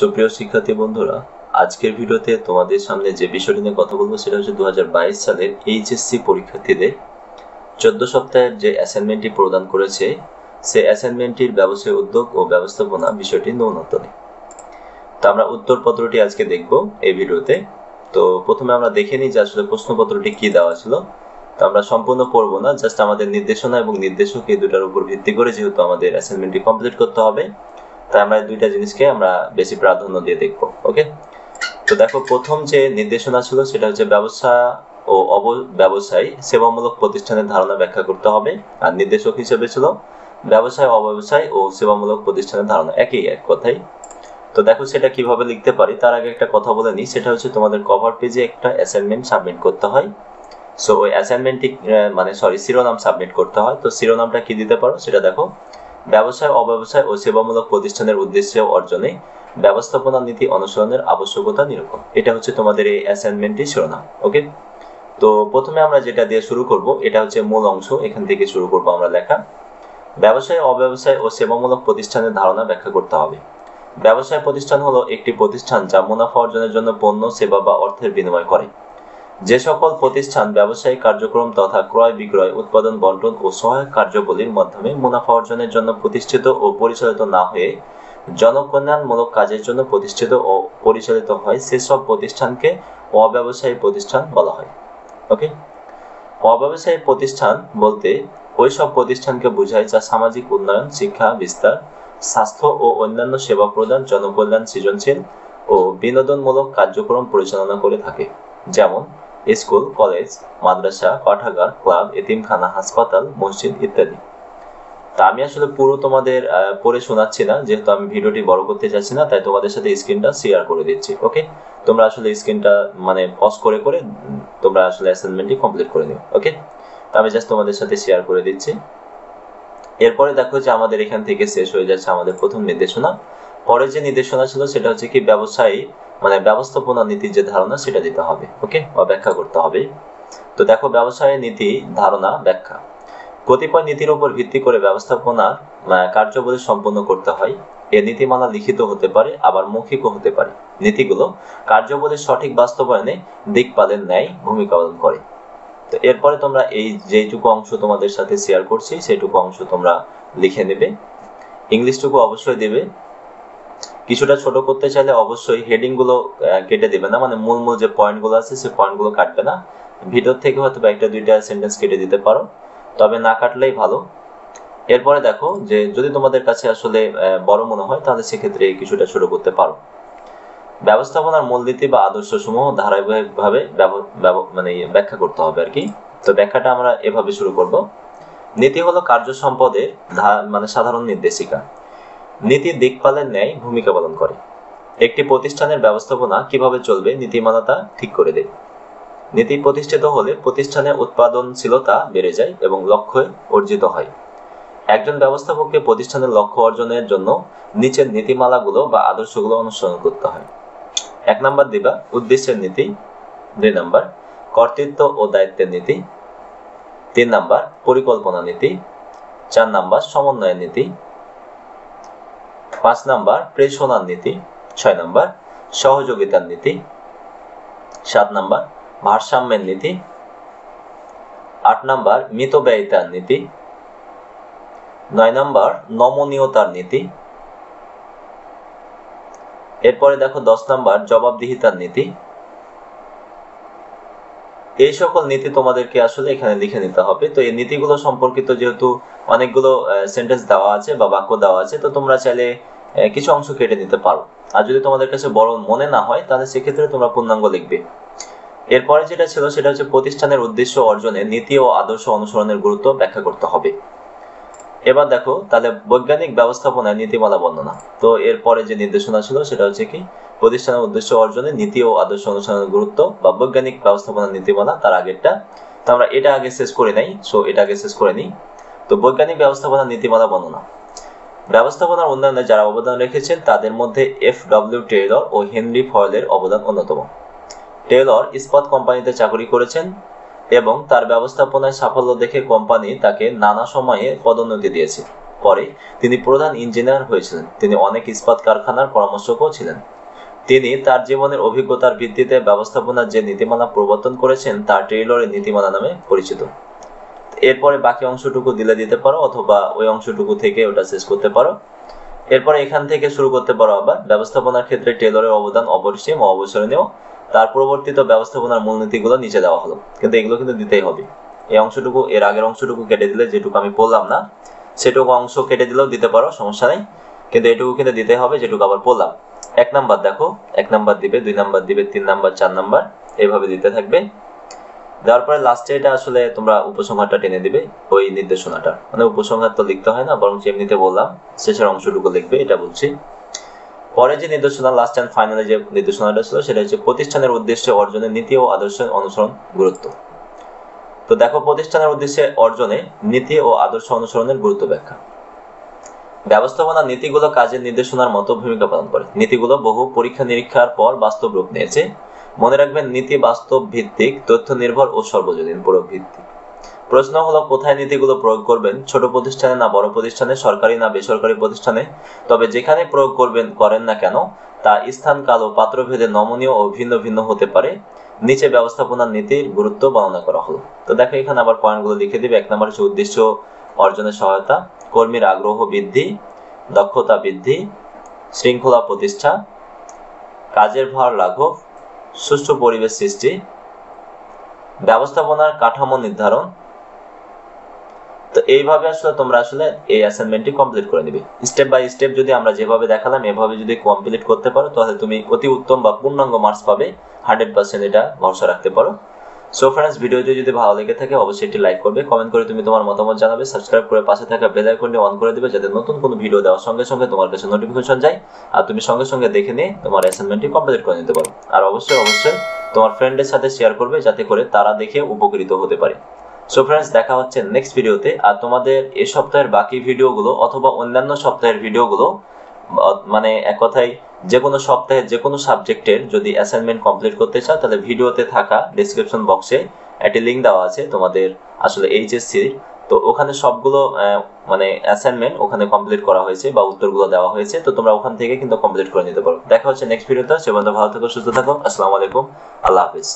সুপ্রিয় শিক্ষার্থী বন্ধুরা আজকের ভিডিওতে তোমাদের সামনে যে বিষয়টি নিয়ে কথা বলবো সেটা হচ্ছে 2022 সালের এইচএসসি পরীক্ষার্থীদের 14 সপ্তাহের যে অ্যাসাইনমেন্টটি প্রদান করেছে সেই অ্যাসাইনমেন্টটির ব্যবসায় উদ্যোগ ও ব্যবস্থাপনা বিষয়টি ন্যূনতম। তো আমরা উত্তরপত্রটি আজকে দেখব এই ভিডিওতে। তো প্রথমে আমরা দেখে নিই যে আসলে প্রশ্নপত্রটি কি দেওয়া ছিল। তো আমরা সম্পূর্ণ পড়ব না, জাস্ট আমাদের নির্দেশনা এবং নির্দেশক এই দুটার উপর ভিত্তি করে যেহেতু আমাদের অ্যাসাইনমেন্টটি কমপ্লিট করতে হবে, তাই আমরা দুইটা জিনিসকে আমরা বেশি প্রাধান্য দিয়ে দেখব। ওকে, তো দেখো প্রথম যে নির্দেশনা ছিল সেটা হচ্ছে ব্যবসা ও ব্যবসায় সেবামূলক প্রতিষ্ঠানের ধারণা ব্যাখ্যা করতে হবে, আর নির্দেশক হিসেবে ছিল ব্যবসায় অব্যবসায় ও সেবামূলক প্রতিষ্ঠানের ধারণা, একই এক কথাই। তো দেখো সেটা কিভাবে লিখতে পারি তার আগে একটা কথা বলে নিই, সেটা হচ্ছে তোমাদের কভার পেজে একটা অ্যাসাইনমেন্ট সাবমিট করতে হয়। সো ওই অ্যাসাইনমেন্টটি শিরোনাম সাবমিট করতে হয়। তো শিরোনামটা কি দিতে পারো সেটা দেখো, ব্যবসায় অব্যবসায় ও সেবামূলক প্রতিষ্ঠানের উদ্দেশ্যে অর্জনে ব্যবস্থাপনা নীতি অনুসরণের আবশ্যকতা নিরূপণ, এটা হচ্ছে তোমাদের এই অ্যাসাইনমেন্টটি শিরোনাম। ওকে, তো প্রথমে আমরা যেটা দিয়ে শুরু করব এটা হচ্ছে মূল অংশ, এখান থেকে শুরু করব আমরা লেখা। ব্যবসায় অব্যবসায় ও সেবামূলক প্রতিষ্ঠানের ধারণা ব্যাখ্যা করতে হবে। ব্যবসায় প্রতিষ্ঠান হলো একটি প্রতিষ্ঠান যা মুনাফা অর্জনের জন্য পণ্য সেবা বা অর্থের বিনিময় করে। যে সকল প্রতিষ্ঠান ব্যবসায়িক কার্যক্রম তথা ক্রয় বিক্রয় উৎপাদন বণ্টন ও সহায়ক কার্যবলীর মাধ্যমে মুনাফা অর্জনের জন্য প্রতিষ্ঠিত ও পরিচালিত না হয়ে জনকল্যাণমূলক কাজের জন্য প্রতিষ্ঠিত ও পরিচালিত হয় সেসব প্রতিষ্ঠানকে অব্যবসায়িক প্রতিষ্ঠান বলা হয়। ওকে, অব্যবসায়িক প্রতিষ্ঠান বলতে ওই সব প্রতিষ্ঠানকে বোঝায় যা সামাজিক উন্নয়ন, শিক্ষা বিস্তার, স্বাস্থ্য ও অন্যান্য সেবা প্রদান, জনকল্যাণ, সৃজনশীল ও বিনোদনমূলক কার্যক্রম পরিচালনা করে থাকে, যেমন স্কুল, কলেজ, মাদ্রাসা, পাঠাগার, ক্লাব, এতিমখানা, হাসপাতাল, মসজিদ ইত্যাদি। তা আমি আসলে পুরো তোমাদের পড়ে শোনাচ্ছি না, যেহেতু আমি ভিডিওটি বড় করতে চাচ্ছি না, তাই তোমাদের সাথে স্ক্রিনটা শেয়ার করে দিচ্ছি। ওকে, তোমরা আসলে স্ক্রিনটা পজ করে করে তোমরা আসলে অ্যাসাইনমেন্টটি কমপ্লিট করে নিও। ওকে, তো আমি জাস্ট তোমাদের সাথে শেয়ার করে দিচ্ছি। এরপরে দেখো যে আমাদের এখান থেকে শেষ হয়ে যাচ্ছে আমাদের প্রথম নির্দেশনা। পরে যে নির্দেশনা ছিল সেটা হচ্ছে কি ব্যবসায়ী ব্যবস্থাপনা নীতির যে ধারণা সেটা দিতে হবে। ওকে, বা ব্যাখ্যা করতে হবে। তো দেখো ব্যবসায় নীতি ধারণা ব্যাখ্যা, কতিপয় নীতির উপর ভিত্তি করে ব্যবস্থাপনার কার্যবলী সম্পন্ন করতে হয়। এ নীতিমালা লিখিত হতে পারে, আবার মৌখিকও হতে পারে। নীতিগুলো কার্যবলীর সঠিক বাস্তবায়নে দিকপালের ন্যায় ভূমিকা পালন করে। তো এরপরে তোমরা এই যেটুকু অংশ তোমাদের সাথে শেয়ার করছি সেইটুকু অংশ তোমরা লিখে নেবে। ইংলিশটুকু অবশ্যই দেবে, কিছুটা ছোট করতে চাইলে অবশ্যই হেডিং গুলো কেটে দেবে না, মূল মূল যে পয়েন্ট গুলো আছে সেই পয়েন্ট গুলো কাটবে না, ভিতর থেকে হয়তো একটা দুইটা সেন্টেন্স কেটে দিতে পারো, তবে না কাটলেই ভালো। এরপরে দেখো যে যদি তোমাদের কাছে আসলে বড় মনে হয় তাহলে সেক্ষেত্রে কিছুটা ছোট করতে পারো। ব্যবস্থাপনার মূলনীতি বা আদর্শ সমূহ ধারাবাহিকভাবে ব্যাখ্যা করতে হবে আর কি। তো ব্যাখ্যাটা আমরা এভাবে শুরু করব। নীতি হলো কার্য সম্পদের সাধারণ নির্দেশিকা, নীতি দিকপালের ন্যায় ভূমিকা পালন করে। একটি প্রতিষ্ঠানের ব্যবস্থাপনা কিভাবে চলবে নীতিমালা তা ঠিক করে দেয়। নীতি প্রতিষ্ঠিত হলে প্রতিষ্ঠানের উৎপাদনশীলতা বেড়ে যায় এবং লক্ষ্যে অর্জিত হয়। একজন ব্যবস্থাপককে প্রতিষ্ঠানের লক্ষ্য অর্জনের জন্য নিচের নীতিমালাগুলো বা আদর্শগুলো অনুসরণ করতে হয়। 1 নম্বর দিবা উদ্দেশ্যের নীতি, 2 নম্বর কর্তৃত্ব ও দায়িত্বের নীতি, 3 নম্বর পরিকল্পনা নীতি, 4 নম্বর সমন্বয়ের নীতি, 5 নম্বর প্রেষণার নীতি, 6 নম্বর সহযোগিতার নীতি, 7 নম্বর ভারসাম্যের নীতি, 8 নম্বর মিতব্যয়িতার নীতি, 9 নম্বর নমনীয়তার নীতি। এরপরে দেখো 10 নম্বর জবাবদিহিতার নীতি। এই সকল নীতি তোমাদেরকে আসলে এখানে লিখে নিতে হবে। তো এই নীতিগুলো সম্পর্কিত যেহেতু অনেকগুলো সেন্টেন্স দেওয়া আছে বা বাক্য দেওয়া আছে, তো তোমরা চাইলে কিছু অংশ কেটে নিতে পারো, আর যদি তোমাদের কাছে বড় মনে না হয় তাহলে সেক্ষেত্রে তোমরা পূর্ণাঙ্গ লিখবে। এরপরে যেটা ছিল সেটা হচ্ছে প্রতিষ্ঠানের উদ্দেশ্য অর্জনে নীতি ও আদর্শ অনুসরণের গুরুত্ব ব্যাখ্যা করতে হবে। এবার দেখো তাহলে বৈজ্ঞানিক ব্যবস্থাপনায় নীতিমালা বর্ণনা। তো এরপরে যে নির্দেশনা ছিল সেটা হচ্ছে কি প্রতিষ্ঠানের উদ্দেশ্য অর্জনে নীতি ও আদর্শ অনুসরণের গুরুত্ব বা বৈজ্ঞানিক ব্যবস্থাপনা নীতিমালা, তার আগেরটা তো আমরা এটা আগে শেষ করে নাই। সো এটা আগে শেষ করে নিই। তো বৈজ্ঞানিক ব্যবস্থাপনা নীতিমালা বর্ণনা, ব্যবস্থাপনার উন্নয়নে যারা অবদান রেখেছেন তাদের মধ্যে FW টেইলর ও হেনরি ফয়েলের অবদান অন্যতম। টেইলর ইস্পাত কোম্পানিতে চাকরি করেছেন এবং তার ব্যবস্থাপনায় সাফল্য দেখে কোম্পানি তাকে নানা সময়ে পদোন্নতি দিয়েছে। পরে তিনি প্রধান ইঞ্জিনিয়ার হয়েছিলেন। তিনি অনেক ইস্পাত কারখানার পরামর্শকও ছিলেন। তিনি তার জীবনের অভিজ্ঞতার ভিত্তিতে ব্যবস্থাপনার যে নীতিমালা প্রবর্তন করেছেন তা টেইলরের নীতিমালা নামে পরিচিত। এরপরে বাকি অংশটুকু দিলে দিতে পারো, অথবা ওই অংশটুকু থেকে ওটা শেষ করতে পারো। এরপরে এখান থেকে শুরু করতে পারো আবার। ব্যবস্থাপনার ক্ষেত্রে টেইলরের অবদান অপরিসীম ও অবিস্মরণীয়। তার পরিবর্তিত ব্যবস্থাপনার মূলনীতিগুলো নিচে দেওয়া হলো, কিন্তু এগুলো কিন্তু দিতেই হবে। এই অংশটুকু, এর আগের অংশটুকু কেটে দিলে, যেটুকু আমি বললাম না সেটুকু অংশ কেটে দিলেও দিতে পারো, সমস্যা নেই, কিন্তু এটুকু কিন্তু দিতে হবে যেটুকু আবার বললাম। এক নাম্বার দেখো, এক নাম্বার দিবে, দুই নাম্বার দিবে, তিন নাম্বার, চার নাম্বার, এইভাবে দিতে থাকবে। দেওয়ার পরে লাস্টে এটা আসলে তোমরা উপসংহারটা টেনে দিবে, ওই নির্দেশনাটা, মানে উপসংহার তো লিখতে হয় না, বরং এমনিতে বললাম শেষের অংশটুকু লিখবে, এটা বলছি। পরে যে নির্দেশনা, লাস্ট অ্যান্ড ফাইনালে যে নির্দেশনাটা ছিল সেটা হচ্ছে প্রতিষ্ঠানের উদ্দেশ্যে অর্জনের নীতি ও আদর্শের অনুসরণ গুরুত্ব। তো দেখো, প্রতিষ্ঠানের উদ্দেশ্যে অর্জনে নীতি ও আদর্শ অনুসরণের গুরুত্ব ব্যাখ্যা। ব্যবস্থাপনা নীতিগুলো কাজের নির্দেশনার মতো ভূমিকা পালন করে। নীতিগুলো বহু পরীক্ষা নিরীক্ষার পর বাস্তব রূপ নিয়েছে। মনে রাখবেন, নীতি বাস্তব ভিত্তিক, তথ্য নির্ভর ও সর্বজনীন প্রয়োগ ভিত্তিক। প্রশ্ন হলো, কোথায় নীতিগুলো প্রয়োগ করবেন? ছোট প্রতিষ্ঠানে না বড় প্রতিষ্ঠানে, সরকারি না বেসরকারি প্রতিষ্ঠানে? তবে যেখানে প্রয়োগ করেন না কেন, তা স্থান, কাল ও পাত্রভেদে নমনীয় ও ভিন্ন ভিন্ন হতে পারে। নিচে ব্যবস্থাপনার নীতির গুরুত্ব বর্ণনা করা হলো। তো দেখো, এখানে আবার পয়েন্টগুলো লিখে দিবে। এক নম্বর হচ্ছে উদ্দেশ্য অর্জনের সহায়তা, কর্মীর আগ্রহ বৃদ্ধি, দক্ষতা বৃদ্ধি, শৃঙ্খলা প্রতিষ্ঠা, কাজের ভার লাঘব, সুষ্ঠু পরিবেশ সৃষ্টি, ব্যবস্থাপনার কাঠামো নির্ধারণ। তো এইভাবে আসলে তোমরা আসলে এই অ্যাসাইনমেন্টটি কমপ্লিট করে নিবে। স্টেপ বাই স্টেপ যদি আমরা যেভাবে দেখালাম এভাবে যদি কমপ্লিট করতে পারো, তাহলে তুমি অতি উত্তম বা পূর্ণাঙ্গ মার্কস পাবে। 100% এটা ভরসা রাখতে পারো। সো ফ্রেন্ডস, ভিডিওটি যদি ভালো লেগে থাকে অবশ্যই এটি লাইক করবে, কমেন্ট করে তুমি তোমার মতামত জানাবে, সাবস্ক্রাইব করে পাশে থাকা বেল আইকনটি অন করে দিবে, যাতে নতুন কোনো ভিডিও দেওয়ার সঙ্গে সঙ্গে তোমার কাছে নোটিফিকেশন যায় আর তুমি সঙ্গে সঙ্গে দেখে নিয়ে তোমার অ্যাসাইনমেন্টটি কমপ্লিট করে নিতে পারো। আর অবশ্যই তোমার ফ্রেন্ডের সাথে শেয়ার করবে, যাতে করে তারা দেখে উপকৃত হতে পারে। সো ফ্রেন্ডস, দেখা হচ্ছে নেক্সট ভিডিওতে। আর তোমাদের এই সপ্তাহের বাকি ভিডিওগুলো অথবা অন্যান্য সপ্তাহের ভিডিওগুলো, মানে এক কথায় যে কোনো সপ্তাহে যে কোনো সাবজেক্টের যদি অ্যাসাইনমেন্ট কমপ্লিট করতে চাও, তাহলে ভিডিওতে থাকা ডেসক্রিপশন বক্সে একটি লিঙ্ক দেওয়া আছে তোমাদের আসলে এইচএসসির। তো ওখানে সবগুলো মানে অ্যাসাইনমেন্ট ওখানে কমপ্লিট করা হয়েছে বা উত্তরগুলো দেওয়া হয়েছে। তো তোমরা ওখান থেকে কিন্তু কমপ্লিট করে নিতে পারো। দেখা হচ্ছে নেক্সট ভিডিওতে। সে পর্যন্ত ভালো থাকো, সুস্থ থাকো। আসসালামু আলাইকুম, আল্লাহ হাফিজ।